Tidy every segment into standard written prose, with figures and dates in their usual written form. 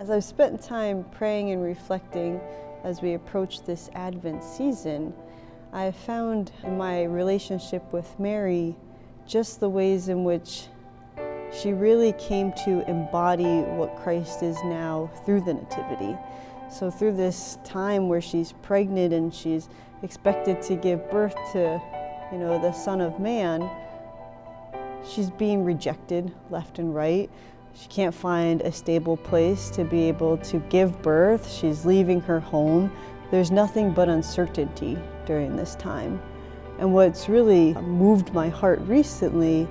As I've spent time praying and reflecting as we approach this Advent season, I have found in my relationship with Mary just the ways in which she really came to embody what Christ is now through the Nativity. So through this time where she's pregnant and she's expected to give birth to, the Son of Man, she's being rejected left and right. She can't find a stable place to be able to give birth. She's leaving her home. There's nothing but uncertainty during this time. And what's really moved my heart recently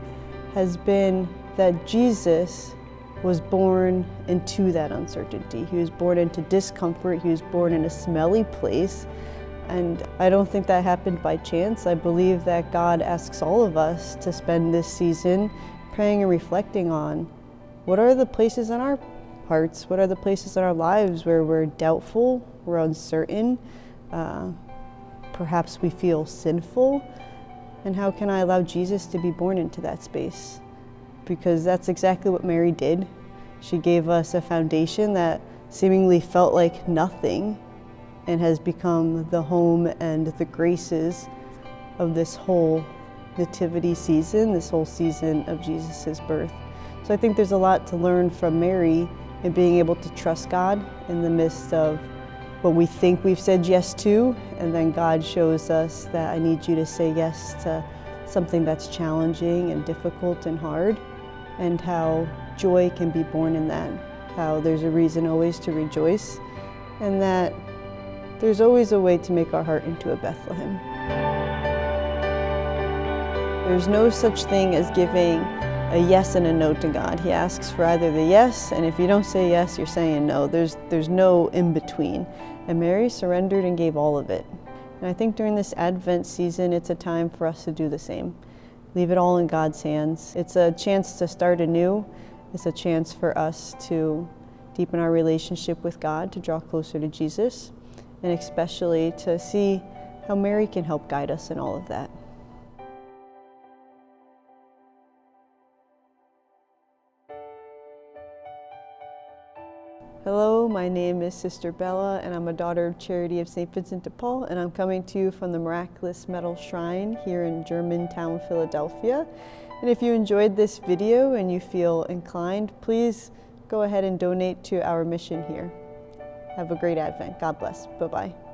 has been that Jesus was born into that uncertainty. He was born into discomfort. He was born in a smelly place. And I don't think that happened by chance. I believe that God asks all of us to spend this season praying and reflecting on what are the places in our hearts, what are the places in our lives where we're doubtful, we're uncertain, perhaps we feel sinful, and how can I allow Jesus to be born into that space? Because that's exactly what Mary did. She gave us a foundation that seemingly felt like nothing and has become the home and the graces of this whole nativity season, this whole season of Jesus' birth. So I think there's a lot to learn from Mary in being able to trust God in the midst of what we think we've said yes to, and then God shows us that I need you to say yes to something that's challenging and difficult and hard, and how joy can be born in that, how there's a reason always to rejoice, and that there's always a way to make our heart into a Bethlehem. There's no such thing as giving a yes and a no to God. He asks for either the yes, and if you don't say yes, you're saying no. There's no in between. And Mary surrendered and gave all of it. And I think during this Advent season, it's a time for us to do the same. Leave it all in God's hands. It's a chance to start anew. It's a chance for us to deepen our relationship with God, to draw closer to Jesus, and especially to see how Mary can help guide us in all of that. Hello, my name is Sister Bella, and I'm a daughter of Charity of St. Vincent de Paul, and I'm coming to you from the Miraculous Medal Shrine here in Germantown, Philadelphia. And if you enjoyed this video and you feel inclined, please go ahead and donate to our mission here. Have a great Advent. God bless. Bye-bye.